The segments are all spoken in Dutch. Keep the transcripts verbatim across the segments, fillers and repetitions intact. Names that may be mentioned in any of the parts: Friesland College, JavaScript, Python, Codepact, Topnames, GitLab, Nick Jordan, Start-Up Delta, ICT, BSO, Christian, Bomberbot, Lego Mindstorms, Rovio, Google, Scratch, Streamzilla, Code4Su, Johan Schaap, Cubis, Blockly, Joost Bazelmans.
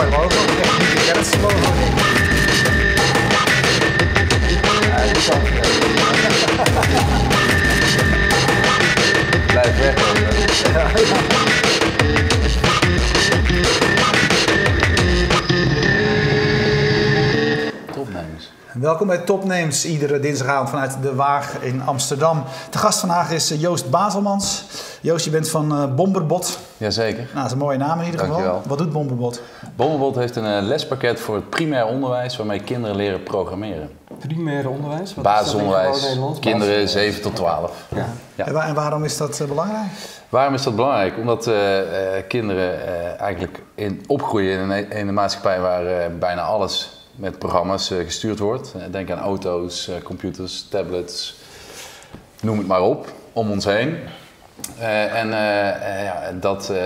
going over. We just need to get it slowly. Uh, die kant. Blijf weg. Topnames. Welkom bij Topnames, iedere dinsdagavond vanuit De Waag in Amsterdam. De gast vandaag is Joost Bazelmans. Joost, je bent van Bomberbot. Jazeker. Nou, dat is een mooie naam in ieder geval. Dankjewel. Wat doet Bomberbot? Bomberbot heeft een lespakket voor het primair onderwijs waarmee kinderen leren programmeren. Primair onderwijs? Wat basisonderwijs. Kinderen zeven tot twaalf. Ja. Ja. En, waar, en waarom is dat belangrijk? Waarom is dat belangrijk? Omdat uh, uh, kinderen uh, eigenlijk in, opgroeien in een, in een maatschappij waar uh, bijna alles met programma's uh, gestuurd wordt. Uh, denk aan auto's, uh, computers, tablets, noem het maar op, om ons heen. Uh, en uh, ja, dat uh,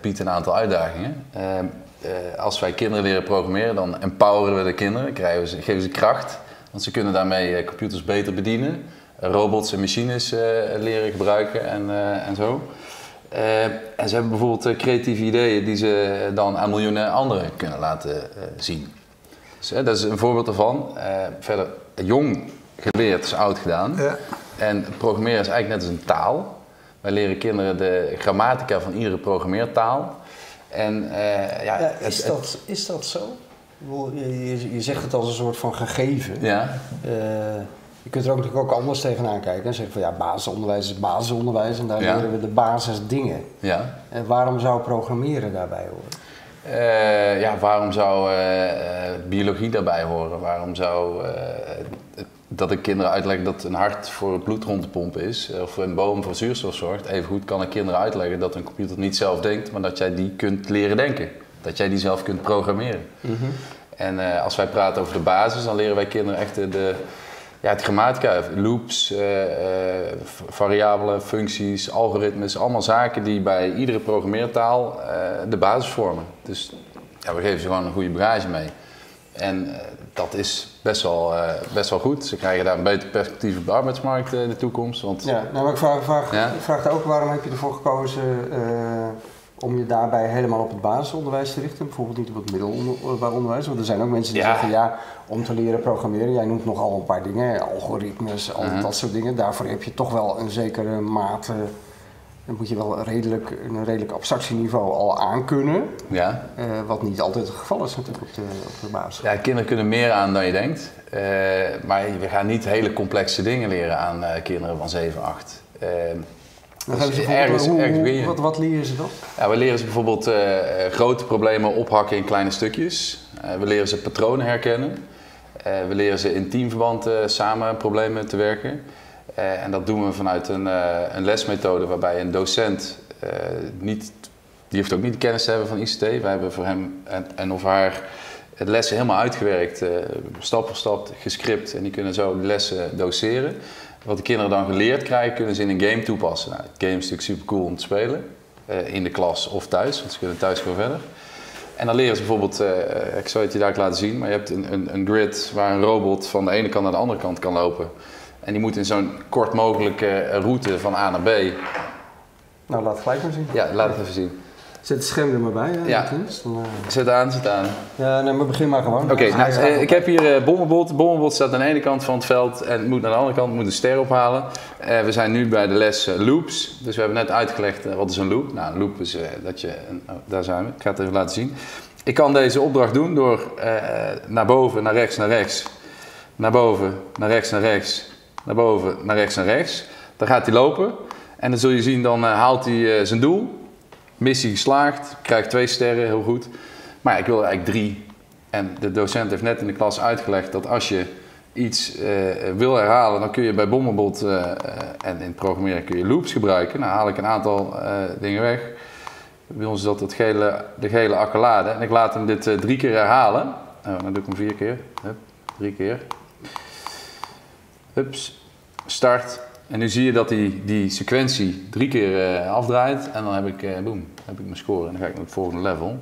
biedt een aantal uitdagingen. Uh, uh, als wij kinderen leren programmeren, dan empoweren we de kinderen, krijgen ze, geven ze kracht. Want ze kunnen daarmee computers beter bedienen, robots en machines uh, leren gebruiken en, uh, en zo. Uh, en ze hebben bijvoorbeeld creatieve ideeën die ze dan aan miljoenen anderen kunnen laten uh, zien. Dus uh, dat is een voorbeeld daarvan. Uh, verder, jong geleerd is oud gedaan. Ja. En programmeren is eigenlijk net als een taal. Wij leren kinderen de grammatica van iedere programmeertaal. En, uh, ja, ja, is, het, dat, het... is dat zo? Je, je zegt het als een soort van gegeven. Ja. Uh, je kunt er ook natuurlijk ook anders tegenaan kijken. En zeggen van ja, basisonderwijs is basisonderwijs en daar ja. leren we de basisdingen. Ja. En waarom zou programmeren daarbij horen? Uh, ja, waarom zou uh, uh, biologie daarbij horen? Waarom zou... Uh, Dat ik kinderen uitleg dat een hart voor het bloed rond te pompen is, of een boom voor zuurstof zorgt. Evengoed kan ik kinderen uitleggen dat een computer niet zelf denkt, maar dat jij die kunt leren denken. Dat jij die zelf kunt programmeren. Mm-hmm. En uh, als wij praten over de basis, dan leren wij kinderen echt de, de, ja, het grammatica. Loops, uh, uh, variabelen, functies, algoritmes. Allemaal zaken die bij iedere programmeertaal uh, de basis vormen. Dus ja, we geven ze gewoon een goede bagage mee. En uh, dat is best wel, uh, best wel goed. Ze krijgen daar een beter perspectief op de arbeidsmarkt uh, in de toekomst. Want... Ja, nou, maar ik vraag, vraag, ja? vraag daar ook waarom heb je ervoor gekozen uh, om je daarbij helemaal op het basisonderwijs te richten? Bijvoorbeeld niet op het middelbaar onderwijs. Want er zijn ook mensen die ja. zeggen ja, om te leren programmeren. Jij noemt nogal een paar dingen, algoritmes, al uh-huh. dat soort dingen. Daarvoor heb je toch wel een zekere mate... Dan moet je wel redelijk, een redelijk abstractieniveau al aankunnen. Ja. Uh, wat niet altijd het geval is natuurlijk op de, op de basis. Ja, kinderen kunnen meer aan dan je denkt. Uh, maar we gaan niet hele complexe dingen leren aan uh, kinderen van zeven, acht. Uh, dus ze ergens, hoe, ergens hoe, wat, wat leren ze dan? Ja, we leren ze bijvoorbeeld uh, grote problemen ophakken in kleine stukjes. Uh, we leren ze patronen herkennen. Uh, we leren ze in teamverband uh, samen problemen te werken. Uh, en dat doen we vanuit een, uh, een lesmethode waarbij een docent uh, niet, die hoeft ook niet de kennis te hebben van I C T. Wij hebben voor hem en, en of haar het lessen helemaal uitgewerkt, uh, stap voor stap gescript en die kunnen zo de lessen doseren. Wat de kinderen dan geleerd krijgen, kunnen ze in een game toepassen. Nou, het game is natuurlijk super cool om te spelen, uh, in de klas of thuis, want ze kunnen thuis gewoon verder. En dan leren ze bijvoorbeeld, uh, ik zal het je daar laten zien, maar je hebt een, een, een grid waar een robot van de ene kant naar de andere kant kan lopen. En die moet in zo'n kort mogelijke route van A naar B. Nou, laat het gelijk maar zien. Ja, laat het even zien. Zet het scherm er maar bij. Ja. ja. Dan, uh... Zet aan, zet aan. Ja, nee, maar begin maar gewoon. Oké, okay, nou, eh, ik heb hier uh, Bomberbot. Bomberbot staat aan de ene kant van het veld en moet naar de andere kant, moet een ster ophalen. Uh, we zijn nu bij de les uh, loops. Dus we hebben net uitgelegd uh, wat is een loop. Nou, een loop is uh, dat je... Uh, daar zijn we. Ik ga het even laten zien. Ik kan deze opdracht doen door uh, naar boven, naar rechts, naar rechts. Naar boven, naar rechts, naar rechts. Naar boven, naar rechts en rechts. Dan gaat hij lopen. En dan zul je zien, dan uh, haalt hij uh, zijn doel. Missie geslaagd. Krijgt twee sterren, heel goed. Maar ja, ik wil er eigenlijk drie. En de docent heeft net in de klas uitgelegd dat als je iets uh, wil herhalen, dan kun je bij Bomberbot uh, uh, en in het programmeren kun je loops gebruiken. Nou haal ik een aantal uh, dingen weg. Bij ons is dat het gele, de gele accolade. En ik laat hem dit uh, drie keer herhalen. Oh, dan doe ik hem vier keer. Hup, drie keer. Hups, start. En nu zie je dat hij die, die sequentie drie keer uh, afdraait. En dan heb ik, uh, boom, heb ik mijn score. En dan ga ik naar het volgende level.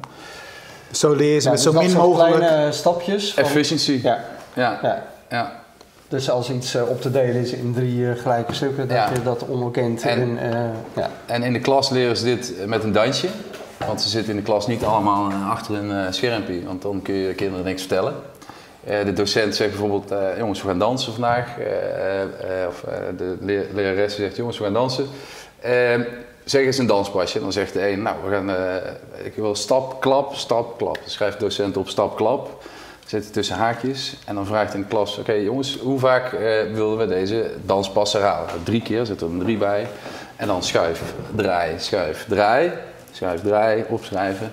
Zo leer je ze ja, met dus zo min mogelijk kleine stapjes. Van... Efficiency. Ja. Ja. Ja. Ja. Dus als iets uh, op te delen is in drie uh, gelijke stukken, dat ja. je dat onbekend... En, en, uh, ja. en in de klas leren ze dit met een dansje. Want ze zitten in de klas niet allemaal achter een schermpje, want dan kun je kinderen niks vertellen. Uh, de docent zegt bijvoorbeeld, uh, jongens, we gaan dansen vandaag. Uh, uh, of uh, de le lerares zegt, jongens, we gaan dansen. Uh, zeg eens een danspasje. En dan zegt de een, nou, we gaan, uh, ik wil stap, klap, stap, klap. Dan schrijft de docent op stap, klap. Zit tussen haakjes. En dan vraagt in de klas, oké okay, jongens, hoe vaak uh, wilden we deze danspas herhalen? Drie keer, zit er een drie bij. En dan schuif, draai, schuif, draai. Schuif, draai, opschrijven.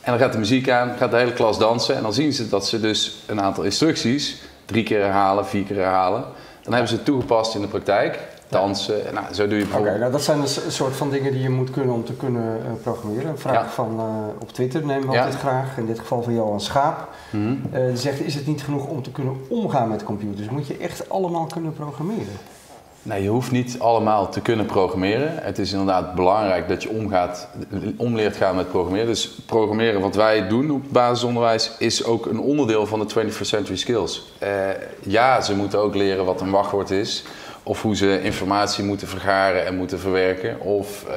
En dan gaat de muziek aan, gaat de hele klas dansen. En dan zien ze dat ze dus een aantal instructies, drie keer herhalen, vier keer herhalen. Dan hebben ze het toegepast in de praktijk. Dansen, nou, zo doe je bijvoorbeeld. Okay, nou, dat zijn dus een soort van dingen die je moet kunnen om te kunnen uh, programmeren. Een vraag ja. van uh, op Twitter nemen we ja. altijd graag, in dit geval van Johan Schaap. Mm-hmm. uh, die zegt, is het niet genoeg om te kunnen omgaan met computers? Moet je echt allemaal kunnen programmeren? Nee, je hoeft niet allemaal te kunnen programmeren. Het is inderdaad belangrijk dat je omgaat, omleert gaan met programmeren. Dus programmeren, wat wij doen op basisonderwijs, is ook een onderdeel van de twenty-first century skills. Uh, ja, ze moeten ook leren wat een wachtwoord is. Of hoe ze informatie moeten vergaren en moeten verwerken. Of uh,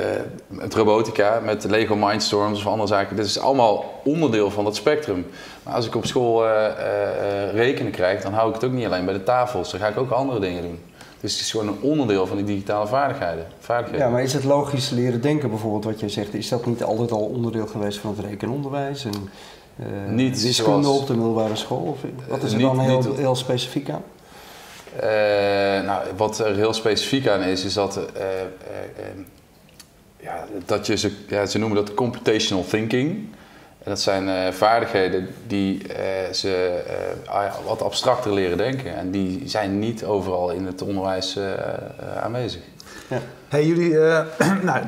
uh, met robotica, met Lego Mindstorms of andere zaken. Dit is allemaal onderdeel van dat spectrum. Maar als ik op school uh, uh, rekenen krijg, dan hou ik het ook niet alleen bij de tafels. Dan ga ik ook andere dingen doen. Dus het is gewoon een onderdeel van die digitale vaardigheden. vaardigheden. Ja, maar is het logisch leren denken bijvoorbeeld wat jij zegt? Is dat niet altijd al onderdeel geweest van het rekenonderwijs? En, uh, niet wiskunde zoals... op de middelbare school? Of, wat is er uh, niet, dan heel, niet... heel specifiek aan? Uh, nou, wat er heel specifiek aan is, is dat, uh, uh, uh, ja, dat je, ze, ja, ze noemen dat computational thinking. En dat zijn uh, vaardigheden die uh, ze uh, wat abstracter leren denken. En die zijn niet overal in het onderwijs uh, uh, aanwezig. Ja. Hey, jullie, uh, nou,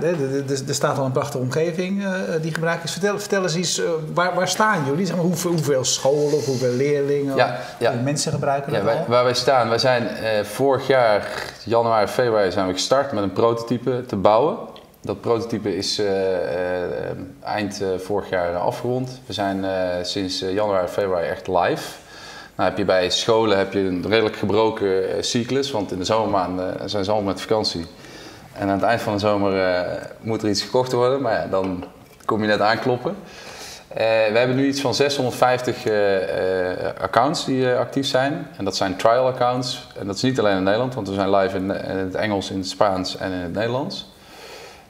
er staat al een prachtige omgeving uh, die gebruikt is. Vertel, vertel eens iets, uh, waar, waar staan jullie? Zeg maar, hoeveel, hoeveel scholen of hoeveel leerlingen, ja, ja. mensen gebruiken ja, wij, waar wij staan, wij zijn uh, vorig jaar, januari, februari, zijn we gestart met een prototype te bouwen. Dat prototype is uh, uh, eind uh, vorig jaar afgerond. We zijn uh, sinds uh, januari, februari echt live. Nou, heb je bij scholen heb je een redelijk gebroken uh, cyclus, want in de zomermaanden uh, zijn ze allemaal met vakantie. En aan het eind van de zomer uh, moet er iets gekocht worden, maar ja, dan kom je net aankloppen. Uh, we hebben nu iets van zeshonderdvijftig uh, uh, accounts die uh, actief zijn. En dat zijn trial accounts. En dat is niet alleen in Nederland, want we zijn live in, in het Engels, in het Spaans en in het Nederlands.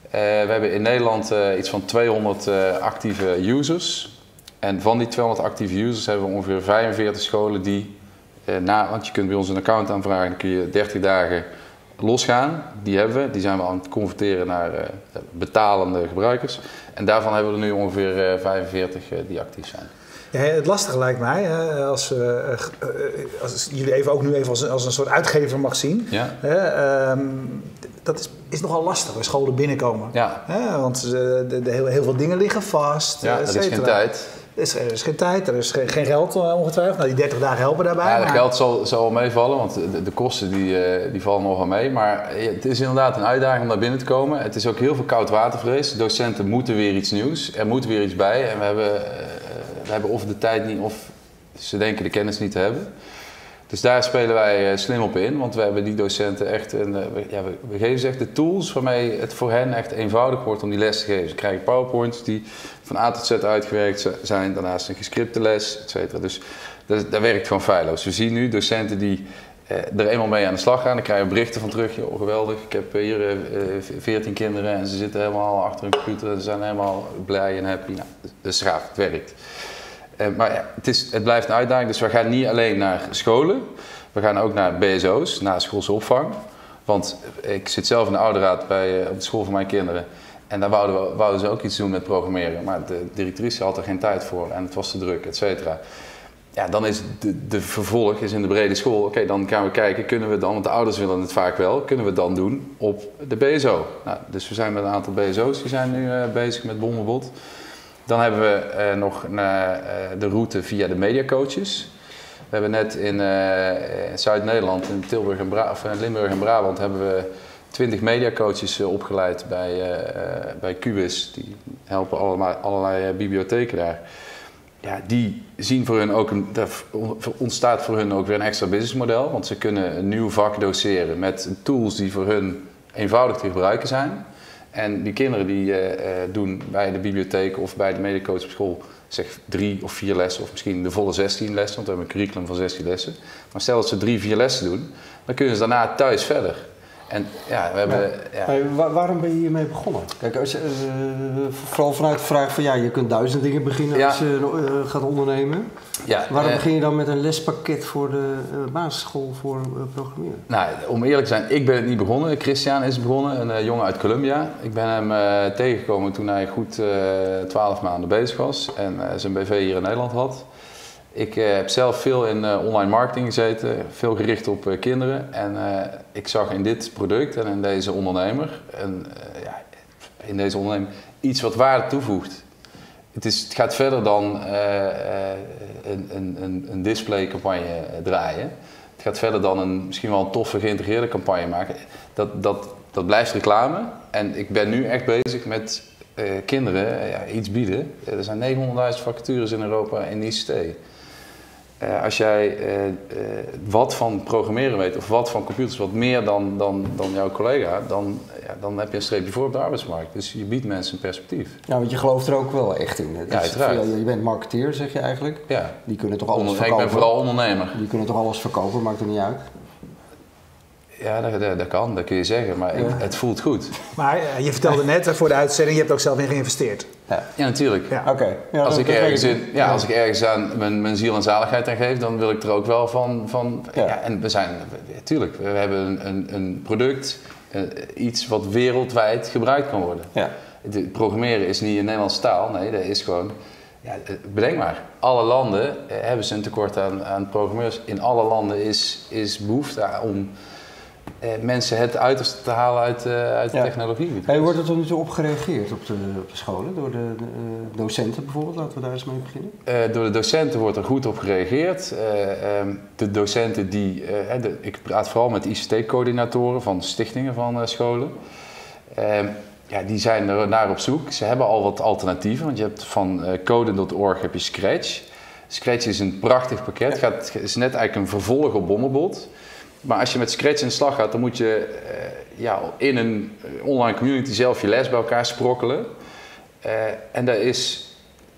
Uh, we hebben in Nederland uh, iets van tweehonderd uh, actieve users. En van die tweehonderd actieve users hebben we ongeveer vijfenveertig scholen die... Uh, na, want je kunt bij ons een account aanvragen, dan kun je dertig dagen... losgaan, die hebben we. Die zijn we aan het converteren naar uh, betalende gebruikers. En daarvan hebben we er nu ongeveer uh, vijfenveertig uh, die actief zijn. Ja, het lastige lijkt mij, hè, als, uh, als jullie even ook nu even als, als een soort uitgever mag zien. Ja. Hè, um, dat is, is nogal lastig, als scholen binnenkomen. Ja. Hè, want uh, de, de heel, heel veel dingen liggen vast. Ja, er is geen tijd. Er is, er is geen tijd, er is geen, geen geld ongetwijfeld. Nou, die dertig dagen helpen daarbij. Ja, dat maar... geld zal, zal meevallen, want de, de kosten die, uh, die vallen nogal mee. Maar het is inderdaad een uitdaging om naar binnen te komen. Het is ook heel veel koudwatervrees. De docenten moeten weer iets nieuws. Er moet weer iets bij. En we hebben, uh, we hebben of de tijd niet, of ze denken de kennis niet te hebben. Dus daar spelen wij slim op in, want we hebben die docenten echt... Een, ja, we geven ze echt de tools waarmee het voor hen echt eenvoudig wordt om die les te geven. Ze krijgen powerpoints die van A tot Z uitgewerkt zijn, daarnaast een gescripte les, et cetera. Dus dat, dat werkt gewoon feilloos. We zien nu docenten die eh, er eenmaal mee aan de slag gaan, daar krijgen we berichten van terug. Joh, geweldig, ik heb hier eh, veertien kinderen en ze zitten helemaal achter hun computer en ze zijn helemaal blij en happy. Nou, dat is gaaf, het werkt. Uh, maar ja, het, is, het blijft een uitdaging, dus we gaan niet alleen naar scholen, we gaan ook naar B S O's, naar schoolse opvang. Want ik zit zelf in de ouderraad bij, uh, op de school van mijn kinderen en daar wouden, we, wouden ze ook iets doen met programmeren. Maar de directrice had er geen tijd voor en het was te druk, et cetera. Ja, dan is de, de vervolg is in de brede school, oké, okay, dan gaan we kijken, kunnen we dan, want de ouders willen het vaak wel, kunnen we het dan doen op de B S O. Nou, dus we zijn met een aantal B S O's, die zijn nu uh, bezig met Bomberbot. Dan hebben we uh, nog naar, uh, de route via de mediacoaches. We hebben net in uh, Zuid-Nederland, in Tilburg en Bra of Limburg en Brabant, hebben we twintig mediacoaches uh, opgeleid bij, uh, bij Cubis. Die helpen allemaal, allerlei uh, bibliotheken daar. Ja, die zien voor hun ook een, daar ontstaat voor hun ook weer een extra businessmodel, want ze kunnen een nieuw vak doceren met tools die voor hun eenvoudig te gebruiken zijn. En die kinderen die uh, doen bij de bibliotheek of bij de medecoach op school zeg drie of vier lessen of misschien de volle zestien lessen, want we hebben een curriculum van zestien lessen. Maar stel dat ze drie, vier lessen doen, dan kunnen ze daarna thuis verder. En ja, we hebben... Ja. Ja. Waar, waarom ben je hiermee begonnen? Kijk, als je, uh, vooral vanuit de vraag van ja, je kunt duizend dingen beginnen ja. als je uh, gaat ondernemen. Ja, waarom uh, begin je dan met een lespakket voor de uh, basisschool voor uh, programmeren? Nou, om eerlijk te zijn, ik ben het niet begonnen. Christian is begonnen, een uh, jongen uit Colombia. Ik ben hem uh, tegengekomen toen hij goed twaalf uh, maanden bezig was en uh, zijn B V hier in Nederland had. Ik uh, heb zelf veel in uh, online marketing gezeten, veel gericht op uh, kinderen. En uh, ik zag in dit product en in deze ondernemer, en, uh, ja, in deze ondernemer iets wat waarde toevoegt. Het, is, het gaat verder dan uh, uh, een, een, een displaycampagne draaien. Het gaat verder dan een, misschien wel een toffe geïntegreerde campagne maken. Dat, dat, dat blijft reclame. En ik ben nu echt bezig met uh, kinderen ja, iets bieden. Er zijn negenhonderdduizend vacatures in Europa in I C T. Uh, als jij uh, uh, wat van programmeren weet of wat van computers, wat meer dan, dan, dan jouw collega, dan, ja, dan heb je een streepje voor op de arbeidsmarkt. Dus je biedt mensen een perspectief. Ja, want je gelooft er ook wel echt in. Het ja, uiteraard. Veel, je bent marketeer, zeg je eigenlijk. Ja. Die kunnen toch alles Onder, verkopen? Ik ben vooral ondernemer. Die kunnen toch alles verkopen, maakt er niet uit. Ja, dat, dat, dat kan, dat kun je zeggen, maar ja. ik, het voelt goed. Maar je vertelde net voor de uitzending, je hebt er ook zelf in geïnvesteerd. Ja, ja natuurlijk. Ja. Okay. Ja, als, ik ergens in, ja, als ik ergens aan mijn, mijn ziel en zaligheid aan geef, dan wil ik er ook wel van... van ja. Ja, en we zijn, natuurlijk, we hebben een, een, een product, iets wat wereldwijd gebruikt kan worden. Ja. Het programmeren is niet in Nederlandse taal, nee, dat is gewoon... Ja, bedenk maar, alle landen hebben ze een tekort aan, aan programmeurs. In alle landen is, is behoefte om... Eh, mensen het uiterste te halen uit, uh, uit ja. de technologie. Hey, wordt er tot nu toe op gereageerd op de, op de scholen? Door de, de uh, docenten bijvoorbeeld? Laten we daar eens mee beginnen. Uh, door de docenten wordt er goed op gereageerd. Uh, um, de docenten die... Uh, de, ik praat vooral met I C T-coördinatoren van stichtingen van uh, scholen. Uh, ja, die zijn er naar op zoek. Ze hebben al wat alternatieven. Want je hebt van uh, code punt org heb je Scratch. Scratch is een prachtig pakket. Het ja. is net eigenlijk een vervolg op Bomberbot. Maar als je met Scratch in de slag gaat, dan moet je uh, ja, in een online community zelf je les bij elkaar sprokkelen. Uh, en dat, is,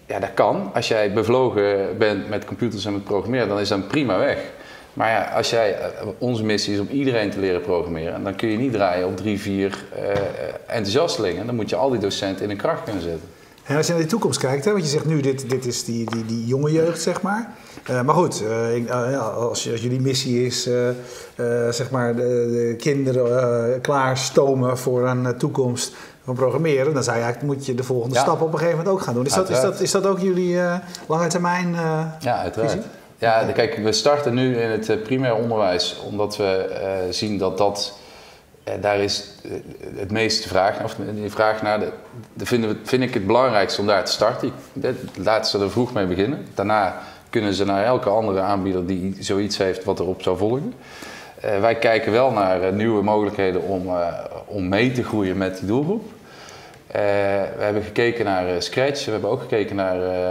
ja, dat kan. Als jij bevlogen bent met computers en met programmeren, dan is dat prima weg. Maar ja, als jij, uh, onze missie is om iedereen te leren programmeren. En dan kun je niet draaien op drie, vier uh, enthousiastelingen. Dan moet je al die docenten in een kracht kunnen zetten. En als je naar de toekomst kijkt, hè, want je zegt nu, dit, dit is die, die, die jonge jeugd, zeg maar. Uh, maar goed, uh, ik, uh, als, als jullie missie is, uh, uh, zeg maar, de, de kinderen uh, klaarstomen voor een uh, toekomst van programmeren, dan zou je eigenlijk, moet je de volgende ja. stap op een gegeven moment ook gaan doen. Is, dat, is, dat, is dat ook jullie uh, lange termijn uh, ja, uiteraard. Visie? Ja, okay. Kijk, we starten nu in het uh, primair onderwijs, omdat we uh, zien dat dat... Daar is het meeste vraag, of de vraag naar, de, de vinden we, vind ik het belangrijkste om daar te starten. Laten ze er vroeg mee beginnen. Daarna kunnen ze naar elke andere aanbieder die zoiets heeft wat erop zou volgen. Uh, wij kijken wel naar uh, nieuwe mogelijkheden om, uh, om mee te groeien met die doelgroep. Uh, we hebben gekeken naar uh, Scratch, we hebben ook gekeken naar uh, uh,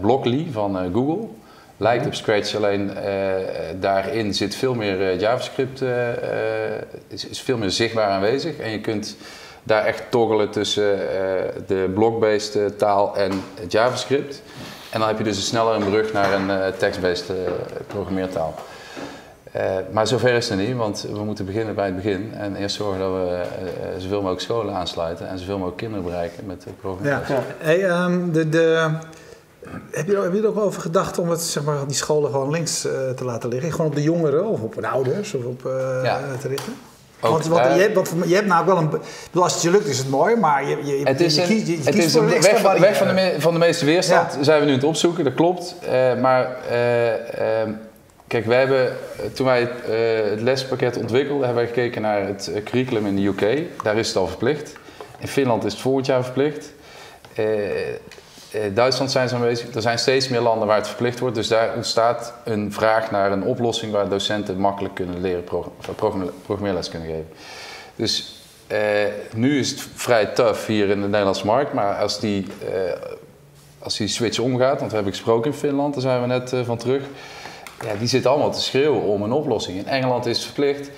Blockly van uh, Google. Lijkt op Scratch, alleen uh, daarin zit veel meer uh, JavaScript, uh, is, is veel meer zichtbaar aanwezig. En je kunt daar echt toggelen tussen uh, de block-based uh, taal en JavaScript. En dan heb je dus sneller een brug naar een uh, text-based uh, programmeertaal. Uh, maar zover is het niet, want we moeten beginnen bij het begin. En eerst zorgen dat we uh, zoveel mogelijk scholen aansluiten en zoveel mogelijk kinderen bereiken met de programmering. Ja. Hey, um, de... de... Heb je, heb je er ook over gedacht om het, zeg maar, die scholen gewoon links uh, te laten liggen? Gewoon op de jongeren of op de ouders of op uh, ja. te richten? Ook, want, want, uh, je hebt, want je hebt nou wel een... Als het je lukt is het mooi, maar je, je, het is je, je, kies, je het kiest is voor een weg, extra barrière. Weg van de, me, van de meeste weerstand ja. zijn we nu aan het opzoeken, dat klopt. Uh, maar uh, uh, kijk, wij hebben, toen wij uh, het lespakket ontwikkelden, hebben wij gekeken naar het curriculum in de U K. Daar is het al verplicht. In Finland is het volgend jaar verplicht. Uh, In Duitsland zijn ze aanwezig. Er zijn steeds meer landen waar het verplicht wordt. Dus daar ontstaat een vraag naar een oplossing waar docenten makkelijk kunnen leren programmeerles kunnen geven. Dus eh, nu is het vrij tough hier in de Nederlandse markt. Maar als die, eh, als die switch omgaat, want we hebben gesproken in Finland, daar zijn we net eh, van terug. Ja, die zitten allemaal te schreeuwen om een oplossing. In Engeland is het verplicht.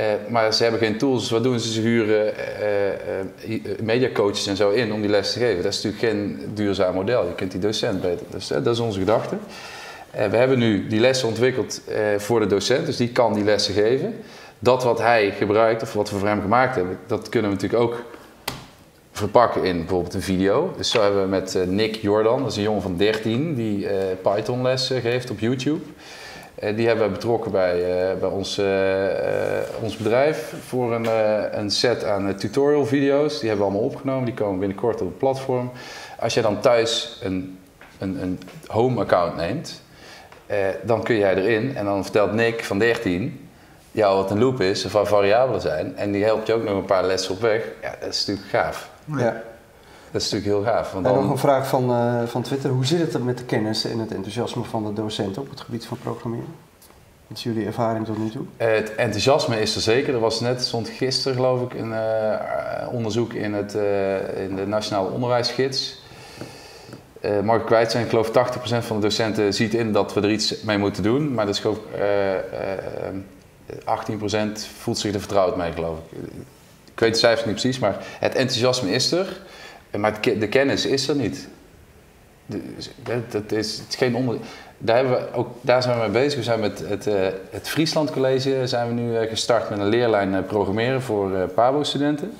Uh, maar ze hebben geen tools, dus wat doen ze? Ze huren uh, uh, mediacoaches en zo in om die les te geven. Dat is natuurlijk geen duurzaam model. Je kunt die docent beter. Dus uh, dat is onze gedachte. Uh, we hebben nu die lessen ontwikkeld uh, voor de docent, dus die kan die lessen geven. Dat wat hij gebruikt of wat we voor hem gemaakt hebben, dat kunnen we natuurlijk ook verpakken in bijvoorbeeld een video. Dus zo hebben we met uh, Nick Jordan, dat is een jongen van dertien die uh, Python lessen geeft op YouTube. Die hebben we betrokken bij, uh, bij ons, uh, uh, ons bedrijf voor een, uh, een set aan uh, tutorial video's. Die hebben we allemaal opgenomen, die komen binnenkort op het platform. Als jij dan thuis een, een, een home account neemt, uh, dan kun jij erin en dan vertelt Nick van dertien jou wat een loop is of wat variabelen zijn. En die helpt je ook nog een paar lessen op weg. Ja, dat is natuurlijk gaaf. Ja. Dat is natuurlijk heel gaaf. Want dan... En nog een vraag van, uh, van Twitter. Hoe zit het met de kennis en het enthousiasme van de docenten op het gebied van programmeren? Wat is jullie ervaring tot nu toe? Uh, het enthousiasme is er zeker. Er was net, stond gisteren geloof ik, een uh, onderzoek in, het, uh, in de Nationale Onderwijsgids. Uh, mag ik kwijt zijn, ik geloof tachtig procent van de docenten ziet in dat we er iets mee moeten doen. Maar dat is geloof ik, uh, uh, achttien procent voelt zich er vertrouwd mee, geloof ik. Ik weet de cijfers niet precies, maar het enthousiasme is er. Maar de kennis is er niet. Dat is, het is geen onder... daar, hebben we ook, daar zijn we mee bezig. We zijn met het, het Friesland College zijn we nu gestart met een leerlijn programmeren voor Pabo-studenten.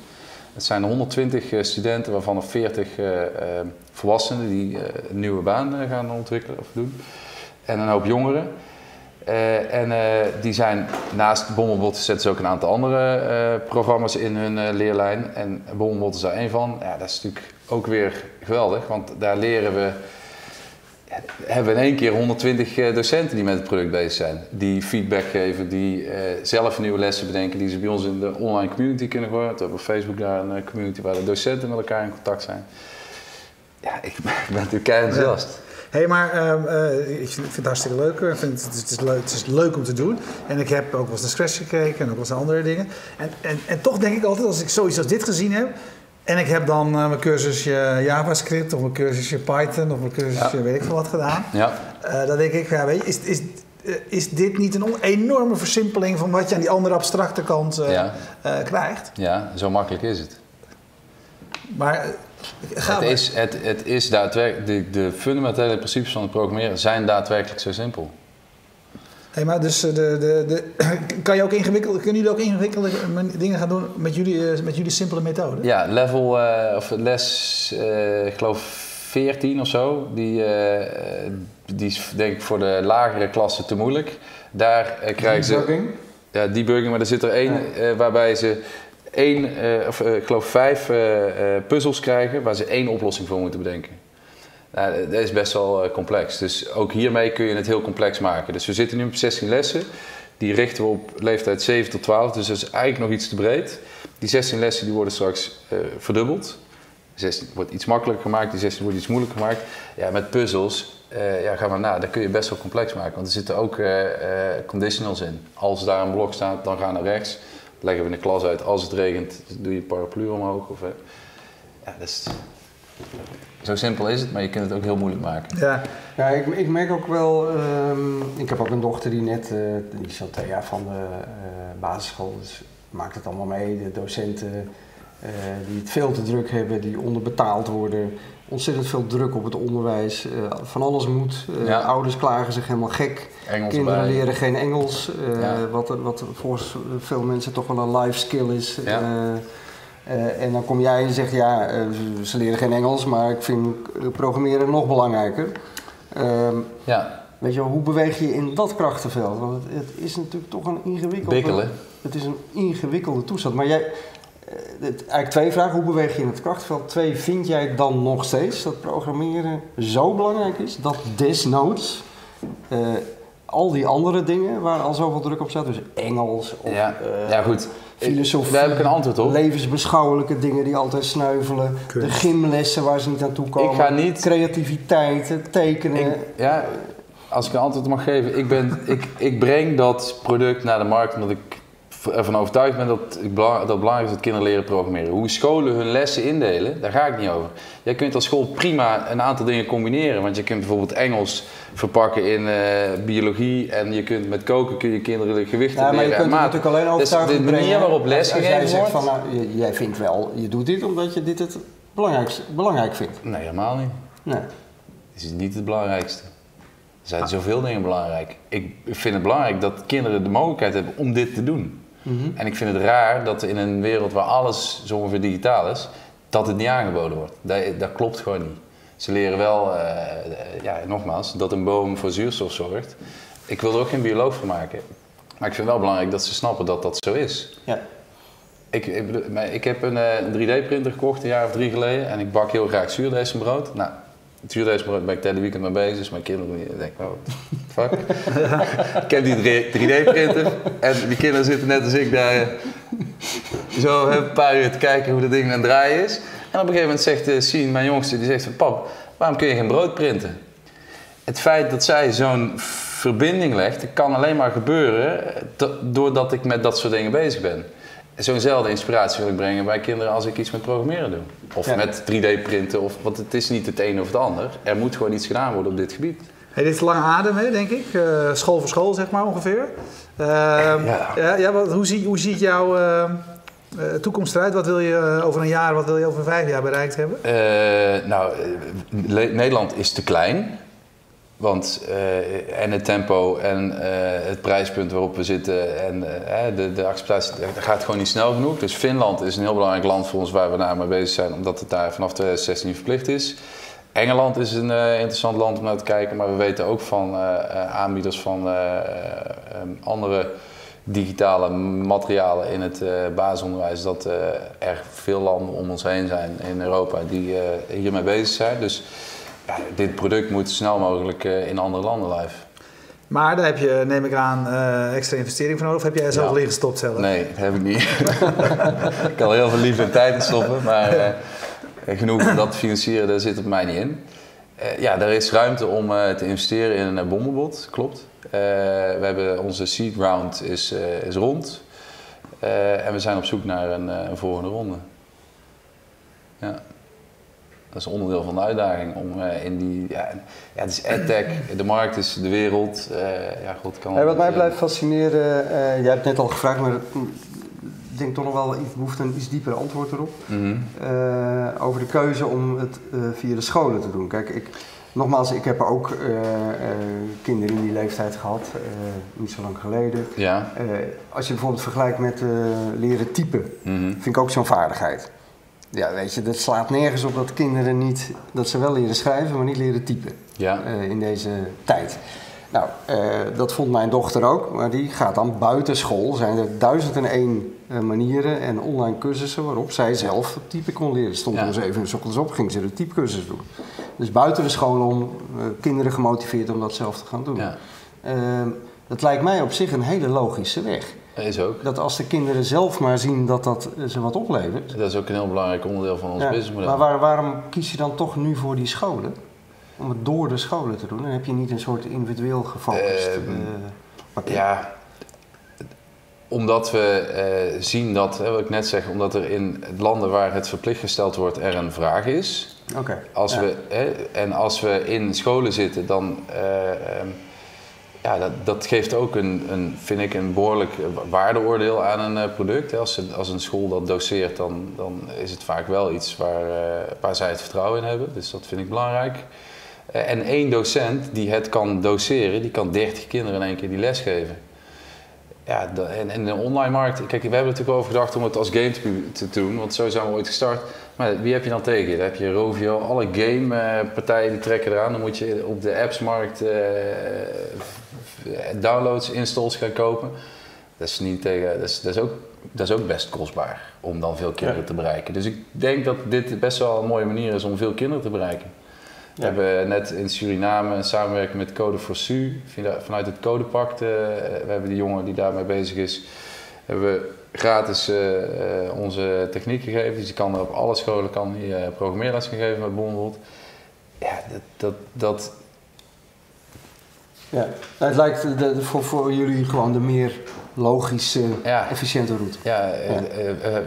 Het zijn honderdtwintig studenten, waarvan er veertig volwassenen die een nieuwe baan gaan ontwikkelen of doen. En een hoop jongeren. Uh, en uh, die zijn naast Bomberbot zetten ze ook een aantal andere uh, programma's in hun uh, leerlijn. En Bomberbot is daar één van. Ja, dat is natuurlijk ook weer geweldig, want daar leren we... hebben we in één keer honderdtwintig uh, docenten die met het product bezig zijn. Die feedback geven, die uh, zelf nieuwe lessen bedenken, die ze bij ons in de online community kunnen gooien. We hebben op Facebook daar een community waar de docenten met elkaar in contact zijn. Ja, ik ben natuurlijk keihard enthousiast. Hé, hey, maar uh, ik vind het hartstikke leuk. Ik vind het, het, is leuk, het is leuk om te doen. En ik heb ook wel eens naar Scratch gekeken en ook wel eens naar andere dingen. En, en, en toch denk ik altijd, als ik zoiets als dit gezien heb... en ik heb dan uh, mijn cursusje JavaScript of mijn cursusje Python... of mijn cursusje ja. weet ik veel wat gedaan. Ja. Uh, dan denk ik, ja, weet je, is, is, uh, is dit niet een enorme versimpeling... van wat je aan die andere abstracte kant uh, ja. uh, krijgt? Ja, zo makkelijk is het. Maar... Het is, het, het is daadwerkelijk, de, de fundamentele principes van het programmeren zijn daadwerkelijk zo simpel. Hey, maar dus de, de, de, kan je ook ingewikkelde, kunnen jullie ook ingewikkelde dingen gaan doen met jullie, met jullie simpele methode? Ja, level uh, of les, uh, ik geloof veertien of zo, die, uh, die is denk ik voor de lagere klassen te moeilijk. Daar uh, krijgen ze debugging. Ja, debugging, maar er zit er één ja. uh, waarbij ze. Eén, uh, of, uh, ik geloof vijf uh, uh, puzzels krijgen waar ze één oplossing voor moeten bedenken. Nou, dat is best wel uh, complex. Dus ook hiermee kun je het heel complex maken. Dus we zitten nu op zestien lessen. Die richten we op leeftijd zeven tot twaalf. Dus dat is eigenlijk nog iets te breed. Die zestien lessen die worden straks uh, verdubbeld. zestien wordt iets makkelijker gemaakt. Die zestien wordt iets moeilijker gemaakt. Ja, met puzzels, uh, ja, ga maar na. Dat kun je best wel complex maken. Want er zitten ook uh, uh, conditionals in. Als daar een blok staat, dan ga naar rechts. Leggen we in de klas uit, als het regent, doe je paraplu omhoog. Of, ja, dat is... Zo simpel is het, maar je kunt het ook heel moeilijk maken. Ja, ja ik, ik merk ook wel... Um, ik heb ook een dochter die net, uh, die is al twee jaar van de uh, basisschool, dus maakt het allemaal mee. De docenten uh, die het veel te druk hebben, die onderbetaald worden. Ontzettend veel druk op het onderwijs. Uh, van alles moet. Uh, ja. Ouders klagen zich helemaal gek. Engels Kinderen bij. leren geen Engels. Uh, ja. wat, wat volgens veel mensen toch wel een life skill is. Ja. Uh, uh, en dan kom jij en zegt, ja, uh, ze leren geen Engels, maar ik vind programmeren nog belangrijker. Uh, ja. Weet je wel, hoe beweeg je in dat krachtenveld? Want het, het is natuurlijk toch een ingewikkelde... Bikkelen. Het is een ingewikkelde toestand. Maar jij... Eigenlijk twee vragen. Hoe beweeg je in het krachtveld? Twee, vind jij dan nog steeds dat programmeren zo belangrijk is dat desnoods uh, al die andere dingen waar al zoveel druk op staat, dus Engels of ja. Uh, ja, goed. filosofie, daar heb ik een antwoord op. Levensbeschouwelijke dingen die altijd sneuvelen, Kunst. de gymlessen waar ze niet aan toe komen, ik ga niet... creativiteit, tekenen. Ik, ja, als ik een antwoord mag geven, ik, ben, ik, ik breng dat product naar de markt omdat ik ervan overtuigd ben dat het belangrijk is dat kinderen leren programmeren. Hoe scholen hun lessen indelen, daar ga ik niet over. Jij kunt als school prima een aantal dingen combineren. Want je kunt bijvoorbeeld Engels verpakken in uh, biologie. En je kunt met koken kun je kinderen gewichten leren. Ja, maar je kunt natuurlijk alleen overtuigd brengen. Dus de manier waarop lesgegeven wordt. Van, nou, jij vindt wel, je doet dit omdat je dit het belangrijkste, belangrijk vindt. Nee, helemaal niet. Nee. Dit is niet het belangrijkste. Er zijn zoveel dingen belangrijk. Ik vind het belangrijk dat kinderen de mogelijkheid hebben om dit te doen. Mm-hmm. En ik vind het raar dat in een wereld waar alles zo ongeveer digitaal is, dat het niet aangeboden wordt. Dat, dat klopt gewoon niet. Ze leren wel, uh, ja, nogmaals, dat een boom voor zuurstof zorgt. Ik wil er ook geen bioloog van maken. Maar ik vind het wel belangrijk dat ze snappen dat dat zo is. Ja. Ik, ik, ik heb een, een drie D printer gekocht een jaar of drie geleden en ik bak heel graag zuurdesembrood. Nou, het zuurdesembrood ben ik het hele weekend mee bezig, dus mijn kinderen denken, oh, fuck. Ik heb die drie D printer en die kinderen zitten net als ik daar zo een paar uur te kijken hoe dat ding aan het draaien is. En op een gegeven moment zegt Sien, mijn jongste, die zegt van pap, waarom kun je geen brood printen? Het feit dat zij zo'n verbinding legt, kan alleen maar gebeuren doordat ik met dat soort dingen bezig ben. Zo'nzelfde inspiratie wil ik brengen bij kinderen als ik iets met programmeren doe. Of ja. met drie D printen, of, want het is niet het een of het ander. Er moet gewoon iets gedaan worden op dit gebied. Hey, dit is lange adem, hè, denk ik. Uh, school voor school, zeg maar, ongeveer. Uh, ja. Ja, ja, wat, hoe, zie, hoe ziet jouw uh, toekomst eruit? Wat wil je over een jaar, wat wil je over vijf jaar bereikt hebben? Uh, nou, Nederland is te klein. Want uh, en het tempo en uh, het prijspunt waarop we zitten en uh, de, de acceptatie, dat gaat gewoon niet snel genoeg. Dus Finland is een heel belangrijk land voor ons waar we naar mee bezig zijn, omdat het daar vanaf twintig zestien verplicht is. Engeland is een uh, interessant land om naar te kijken, maar we weten ook van uh, aanbieders van uh, um, andere digitale materialen in het uh, basisonderwijs dat uh, er veel landen om ons heen zijn in Europa die uh, hiermee bezig zijn. Dus, ja, dit product moet snel mogelijk uh, in andere landen live. Maar daar heb je, neem ik aan, uh, extra investering voor nodig? Of heb jij er zelf ja. in gestopt zelf? Nee, dat heb ik niet. Ik kan heel veel liefde en tijd in stoppen, maar uh, genoeg om dat te financieren, daar zit op mij niet in. Uh, ja, daar is ruimte om uh, te investeren in een Bomberbot, klopt. Uh, we hebben onze seed round is, uh, is rond uh, en we zijn op zoek naar een, uh, een volgende ronde. Ja. Dat is onderdeel van de uitdaging om uh, in die, ja, ja, het is edtech, de markt is de wereld, uh, ja god kan... Hey, wat mij blijft fascineren, uh, jij hebt net al gevraagd, maar ik denk toch nog wel iets behoefte een iets dieper antwoord erop. Mm-hmm. uh, over de keuze om het uh, via de scholen te doen. Kijk, ik, nogmaals, ik heb ook uh, uh, kinderen in die leeftijd gehad, uh, niet zo lang geleden. Ja. Uh, als je bijvoorbeeld vergelijkt met uh, leren typen, mm-hmm. vind ik ook zo'n vaardigheid. Ja, weet je, dat slaat nergens op dat kinderen niet, dat ze wel leren schrijven, maar niet leren typen ja. uh, in deze tijd. Nou, uh, dat vond mijn dochter ook, maar die gaat dan buiten school. Zijn er duizend en één uh, manieren en online cursussen waarop zij zelf typen kon leren. Stond ja. om zeven uur 's ochtends op, ging ze de typecursus doen. Dus buiten de school om uh, kinderen gemotiveerd om dat zelf te gaan doen. Ja. Uh, dat lijkt mij op zich een hele logische weg. Is ook. Dat als de kinderen zelf maar zien dat dat ze wat oplevert. Dat is ook een heel belangrijk onderdeel van ons ja, businessmodel. Maar waar, waarom kies je dan toch nu voor die scholen? Om het door de scholen te doen? Dan heb je niet een soort individueel gefocust uh, uh, pakket. Ja, omdat we uh, zien dat, hè, wat ik net zeg, omdat er in landen waar het verplicht gesteld wordt er een vraag is. Oké. Okay, als ja. we, hè, en als we in scholen zitten, dan... Uh, um, Ja, dat, dat geeft ook een, een, vind ik, een behoorlijk waardeoordeel aan een product. Als, als een school dat doseert, dan, dan is het vaak wel iets waar, waar zij het vertrouwen in hebben. Dus dat vind ik belangrijk. En één docent die het kan doseren, die kan dertig kinderen in één keer die les geven. Ja, en in de online markt, kijk, we hebben er natuurlijk over gedacht om het als game te, te doen, want zo zijn we ooit gestart. Maar wie heb je dan tegen je? Dan heb je Rovio, alle gamepartijen trekken eraan. Dan moet je op de appsmarkt uh, downloads, installs gaan kopen. Dat is, niet tegen, dat, is, dat, is ook, dat is ook best kostbaar om dan veel kinderen ja. te bereiken. Dus ik denk dat dit best wel een mooie manier is om veel kinderen te bereiken. We ja. hebben net in Suriname een samenwerking met code four su, vanuit het Codepact. Uh, we hebben die jongen die daarmee bezig is, hebben we gratis uh, onze techniek gegeven. Dus je kan er op alle scholen kan die, uh, programmeerles gegeven met Bomberbot. Ja, dat... dat, dat... Ja. Het lijkt de, de, voor, voor jullie gewoon de meer logische, ja. efficiënte route. Ja, ja. Uh, uh, uh,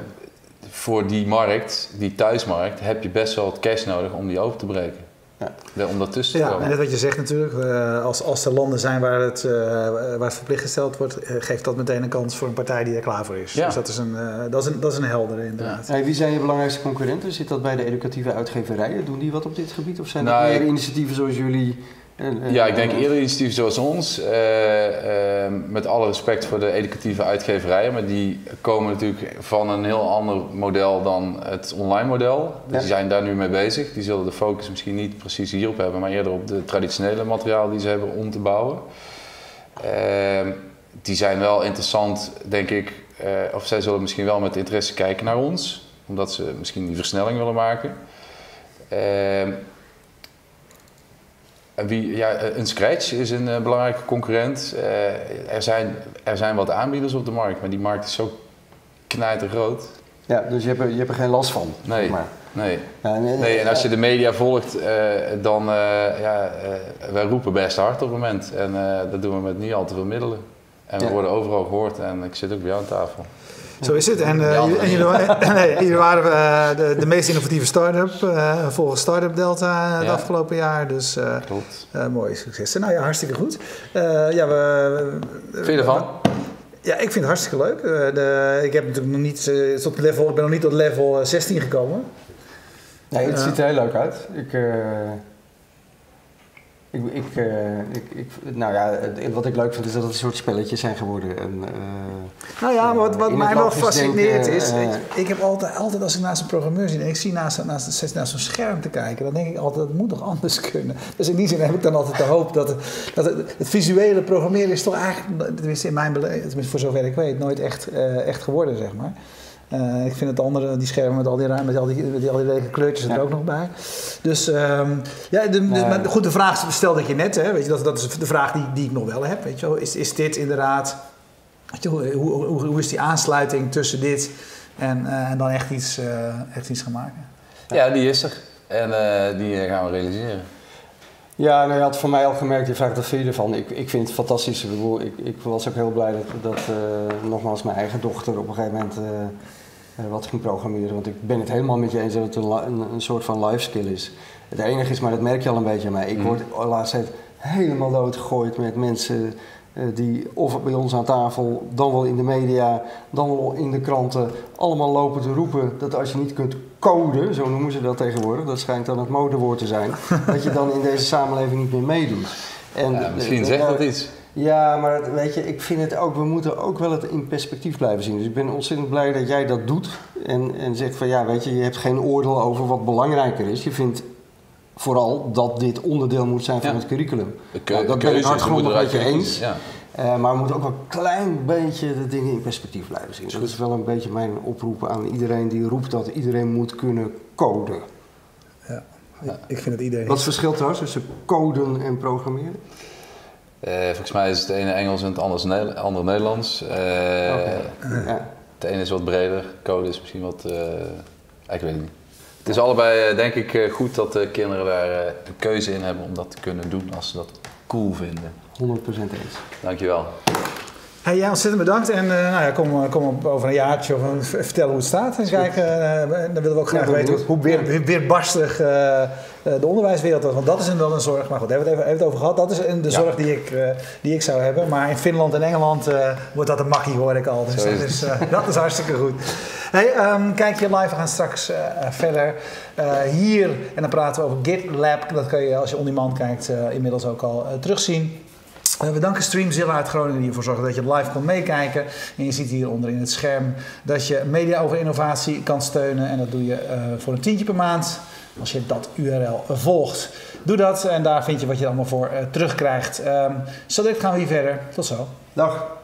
voor die markt, die thuismarkt, heb je best wel wat cash nodig om die open te breken. Ja. Om dat tussen te komen. Ja, en net wat je zegt natuurlijk, uh, als, als er landen zijn waar het, uh, waar het verplicht gesteld wordt, uh, geeft dat meteen een kans voor een partij die er klaar voor is. Ja. Dus dat is een, uh, dat is een, dat is een heldere inderdaad. Ja. Hey, wie zijn je belangrijkste concurrenten? Zit dat bij de educatieve uitgeverijen? Doen die wat op dit gebied? Of zijn nou, er meer initiatieven zoals jullie? En, en, ja, ik denk eerder initiatieven zoals ons. Uh, uh, met alle respect voor de educatieve uitgeverijen. Maar die komen natuurlijk van een heel ander model dan het online model. Dus ja. die zijn daar nu mee bezig. Die zullen de focus misschien niet precies hierop hebben. Maar eerder op de traditionele materiaal die ze hebben om te bouwen. Uh, die zijn wel interessant, denk ik. Uh, of zij zullen misschien wel met interesse kijken naar ons. Omdat ze misschien die versnelling willen maken. Uh, Wie, ja, een Scratch is een uh, belangrijke concurrent. Uh, er, zijn, er zijn wat aanbieders op de markt, maar die markt is zo knijtergroot. Ja, dus je hebt er, je hebt er geen last van. Nee, maar. nee. Ja, nee, nee. En als je de media volgt, uh, dan... Uh, ja, uh, wij roepen best hard op het moment. En uh, dat doen we met niet al te veel middelen. En we ja. worden overal gehoord en ik zit ook bij jou aan tafel. Zo is het. En, uh, ja, en jullie nee, waren uh, de, de meest innovatieve start-up uh, volgens Start-Up Delta het ja. afgelopen jaar. Dus uh, Klopt. Uh, mooi succes. Nou ja, hartstikke goed. Uh, ja, we, Vind je ervan? Uh, ja, ik vind het hartstikke leuk. Uh, de, ik, heb natuurlijk nog niet, uh, tot level, ik ben nog niet tot level zestien gekomen. Nee, het uh, ziet er heel leuk uit. Ik, uh, ik, ik, uh, ik, ik, nou ja, wat ik leuk vind is dat het een soort spelletjes zijn geworden. En, uh, Nou ja, maar wat, wat mij wel fascineert denken, is, uh, ik heb altijd, altijd als ik naast een programmeur zit en ik zie naast, naast, naast zo'n scherm te kijken, dan denk ik altijd, dat moet nog anders kunnen. Dus in die zin heb ik dan altijd de hoop dat het, dat het, het visuele programmeren is toch eigenlijk, tenminste in mijn beleving, tenminste voor zover ik weet, nooit echt, uh, echt geworden, zeg maar. Uh, ik vind het andere, die schermen met al die ruimte, met al die, met al die lelijke kleurtjes ja. er ook nog bij. Dus, um, ja, de, nee. maar goed, de vraag stelde ik je net, hè, weet je, dat, dat is de vraag die, die ik nog wel heb, weet je wel. Is, is dit inderdaad... Hoe, hoe, hoe, hoe is die aansluiting tussen dit en, uh, en dan echt iets, uh, echt iets gaan maken? Ja, die is er. En uh, die gaan we realiseren. Ja, nou, je had voor mij al gemerkt, je vraagt wat vind je ervan. Ik, ik vind het fantastisch. Ik, bedoel, ik, ik was ook heel blij dat, dat uh, nogmaals mijn eigen dochter op een gegeven moment uh, uh, wat ging programmeren. Want ik ben het helemaal met je eens dat het een, een, een soort van life skill is. Het enige is, maar dat merk je al een beetje aan mij. Ik mm. word laatst helemaal doodgegooid met mensen... die of bij ons aan tafel, dan wel in de media, dan wel in de kranten... allemaal lopen te roepen dat als je niet kunt coden, zo noemen ze dat tegenwoordig... dat schijnt dan het modewoord te zijn... dat je dan in deze samenleving niet meer meedoet. En ja, misschien zegt dat iets. Ja, maar weet je, ik vind het ook... we moeten ook wel het in perspectief blijven zien. Dus ik ben ontzettend blij dat jij dat doet... en, en zegt van ja, weet je, je hebt geen oordeel over wat belangrijker is. Je vindt... vooral dat dit onderdeel moet zijn van ja. het curriculum. Keu- nou, dat ben ik hardgrondig met je eens. Ja. Uh, maar we moeten ook wel een klein beetje de dingen in perspectief blijven zien. Dat is wel een beetje mijn oproep aan iedereen die roept dat iedereen moet kunnen coden. Ja, ja. ik vind het idee. Wat is het verschil trouwens tussen coden en programmeren? Uh, volgens mij is het ene Engels en het andere, andere Nederlands. Uh, okay. uh, ja. Het ene is wat breder, code is misschien wat... Uh, ik weet het niet. Het is allebei, denk ik, goed dat de kinderen daar een keuze in hebben om dat te kunnen doen als ze dat cool vinden. honderd procent eens. Dankjewel. Hey, jij ontzettend bedankt en uh, nou ja, kom, kom op over een jaartje of uh, vertel hoe het staat. En kijken, uh, dan willen we ook graag ja, weten hoe weer, weerbarstig uh, de onderwijswereld was. Want dat is dan een zorg, maar goed, daar hebben we het even over gehad. Dat is de ja. zorg die ik, uh, die ik zou hebben. Maar in Finland en Engeland uh, wordt dat een makkie, hoor ik al. Dus dat is, uh, dat is hartstikke goed. Hey, um, kijk je live, we gaan straks uh, verder uh, hier. En dan praten we over GitLab. Dat kun je als je on demand kijkt uh, inmiddels ook al uh, terugzien. We danken Streamzilla uit Groningen die ervoor zorgde dat je live kon meekijken. En je ziet hieronder in het scherm dat je media over innovatie kan steunen. En dat doe je uh, voor een tientje per maand als je dat U R L volgt. Doe dat en daar vind je wat je allemaal voor uh, terugkrijgt. Um, zo direct gaan we hier verder. Tot zo. Dag.